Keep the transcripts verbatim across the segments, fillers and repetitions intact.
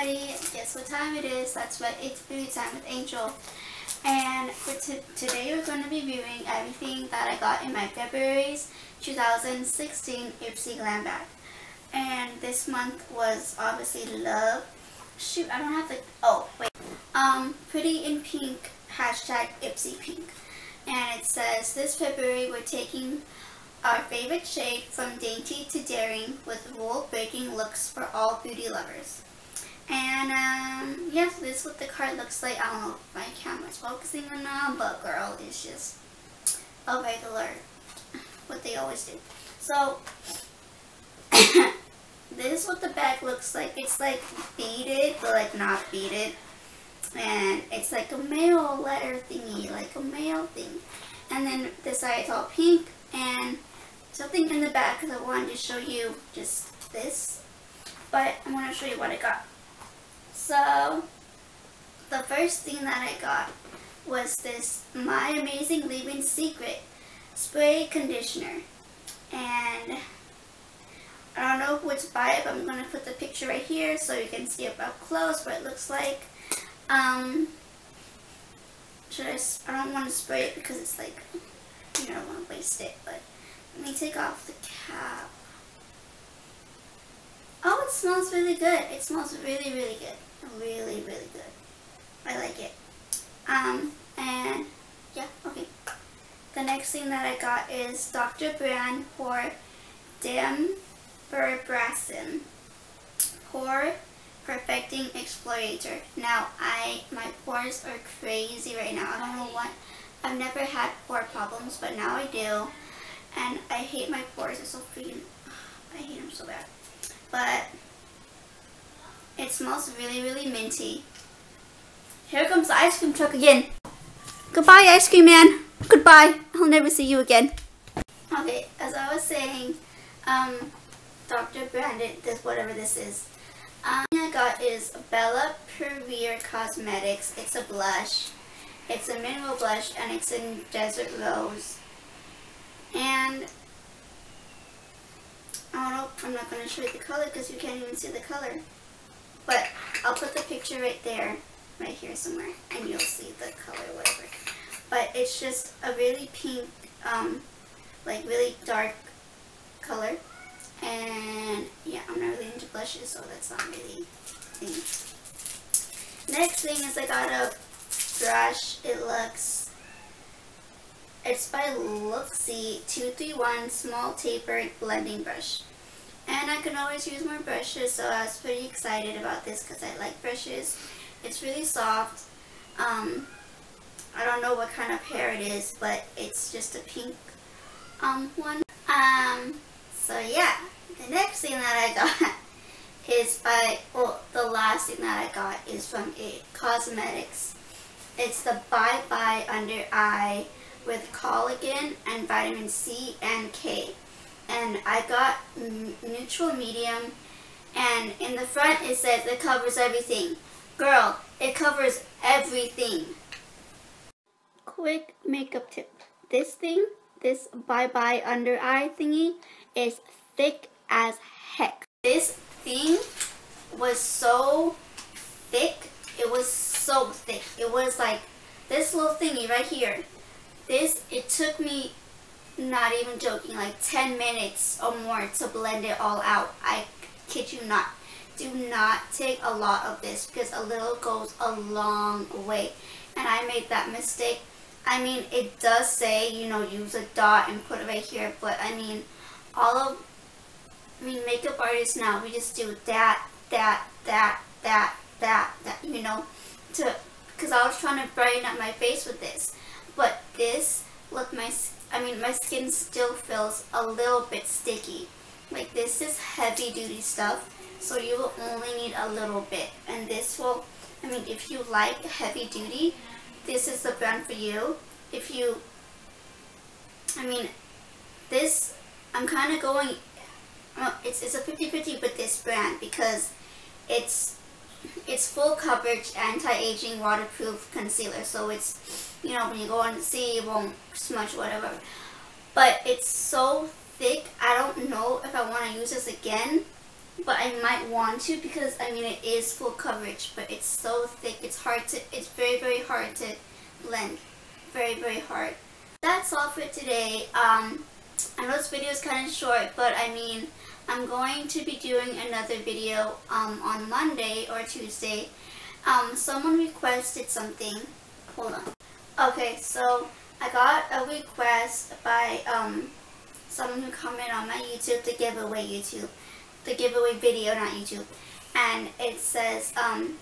everybody, guess what time it is? That's right, it's Beauty Time with Angel. And for today we're going to be viewing everything that I got in my February's two thousand sixteen Ipsy Glam Bag. And this month was obviously Love. Shoot, I don't have the, oh wait. Um, Pretty in Pink, hashtag Ipsy Pink. And it says, this February we're taking our favorite shade from dainty to daring with rule-breaking looks for all beauty lovers. And um, yes, yeah, this is what the card looks like. I don't know if my camera's focusing or not, but girl, it's just a regular, what they always do. So, this is what the bag looks like. It's like beaded, but like not beaded. And it's like a mail letter thingy, like a mail thing. And then this side is all pink. And something in the back, because I wanted to show you just this, but I want to show you what I got. So the first thing that I got was this My Amazing Leaving Secret spray conditioner, and I don't know which buy it, but I'm going to put the picture right here so you can see up close what it looks like. Um, should I, I don't want to spray it because it's like, you know, I don't want to waste it, but let me take off the cap. Oh, it smells really good. It smells really, really good. Really, really good. I like it. Um, and yeah, okay. The next thing that I got is Doctor Brand Pore Dem Verbrassin Pore Perfecting Explorator. Now, I my pores are crazy right now. I don't know what. I've never had pore problems, but now I do, and I hate my pores. They're so freaking, I hate them so bad. But it smells really, really minty. Here comes the ice cream truck again. Goodbye, ice cream man. Goodbye. I'll never see you again. Okay, as I was saying, um, Doctor Branded, this whatever this is. Um, the thing I got is Bella Pervere Cosmetics. It's a blush. It's a mineral blush, and it's in Desert Rose. And I don't know, I'm not going to show you the color because you can't even see the color. But I'll put the picture right there, right here somewhere, and you'll see the color, whatever. But it's just a really pink, um, like really dark color. And yeah, I'm not really into blushes, so that's not really the thing. Next thing is I got a brush. It looks, it's by Looksy two three one small tapered blending brush, and I can always use more brushes, so I was pretty excited about this because I like brushes. It's really soft. um I don't know what kind of hair it is, but it's just a pink um one. Um so yeah, the next thing that I got is by, well, the last thing that I got is from It Cosmetics. It's the Bye Bye Under Eye with collagen and vitamin C and K. And I got neutral medium, and in the front it says it covers everything. Girl, it covers everything. Quick makeup tip. This thing, this Bye Bye Under Eye thingy, is thick as heck. This thing was so thick. It was so thick. It was like this little thingy right here. This, it took me, not even joking, like ten minutes or more to blend it all out. I kid you not. Do not take a lot of this because a little goes a long way. And I made that mistake. I mean, it does say, you know, use a dot and put it right here. But I mean, all of, I mean, makeup artists now, we just do that, that, that, that. That, that, you know, to, because I was trying to brighten up my face with this, but this, look, my, I mean, my skin still feels a little bit sticky. Like, this is heavy duty stuff, so you will only need a little bit, and this will, I mean, if you like heavy duty, this is the brand for you. If you, I mean, this, I'm kind of going, it's, it's a fifty fifty with this brand, because it's, it's full coverage anti-aging waterproof concealer, so it's, you know, when you go on the sea it won't smudge, whatever, but it's so thick. I don't know if I want to use this again but I might want to, because I mean it is full coverage, but it's so thick, it's hard to, it's very very hard to blend, very very hard. That's all for today. um I know this video is kind of short, but I mean I'm going to be doing another video um on Monday or Tuesday. Um someone requested something, hold on. Okay, so I got a request by um someone who commented on my YouTube, the giveaway YouTube, the giveaway video, not YouTube, and it says um,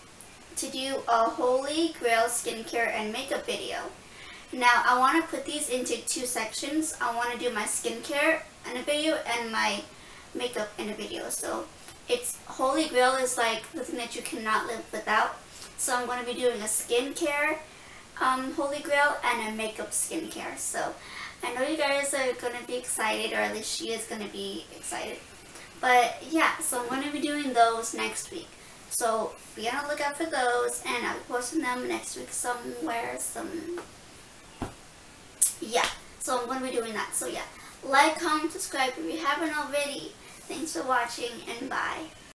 to do a Holy Grail skincare and makeup video. Now I want to put these into two sections. I want to do my skincare in a video and my makeup in a video. So it's Holy Grail is like the thing that you cannot live without. So I'm going to be doing a skincare um, Holy Grail and a makeup skincare. So I know you guys are going to be excited, or at least she is going to be excited. But yeah, so I'm going to be doing those next week. So be on the lookout for those, and I'll be posting them next week somewhere. Some Yeah, so I'm going to be doing that. So yeah, like, comment, subscribe if you haven't already. Thanks for watching, and bye.